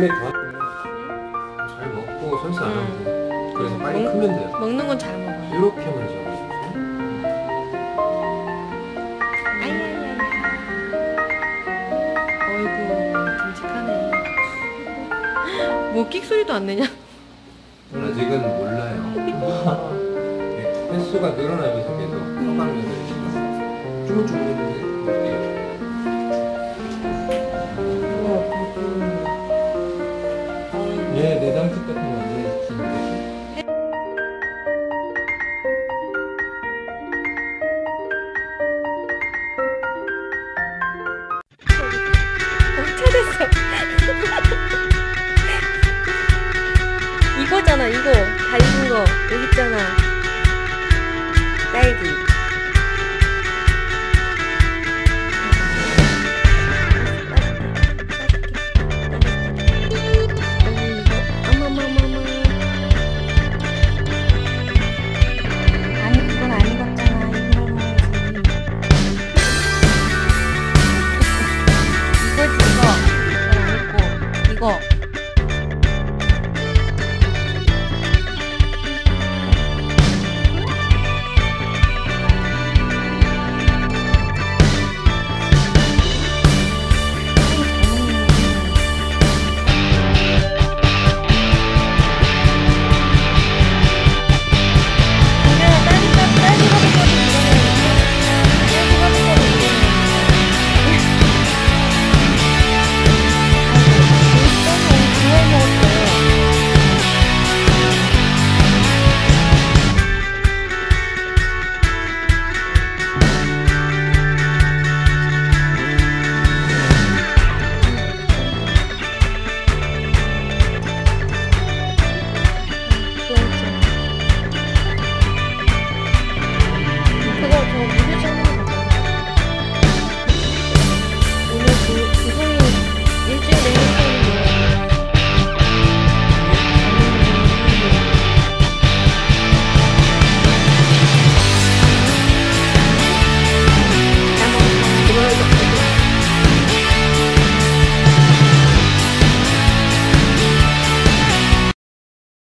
원래 잘 먹고 선수 안 하고 그래서 빨리 크면 돼요. 먹는 건 잘 먹어요. 이렇게 하면 돼요. 뭐 끽 소리도 안 내냐? 아직은 몰라요. 네, 횟수가 늘어나면서 계속 커가면서 쭈글쭈글 해주세요. 얘 내장식 같은 거 언제 주는 거지? 찾았어. 이거잖아, 이거. 다 익은 거. 여기 있잖아. 딸기.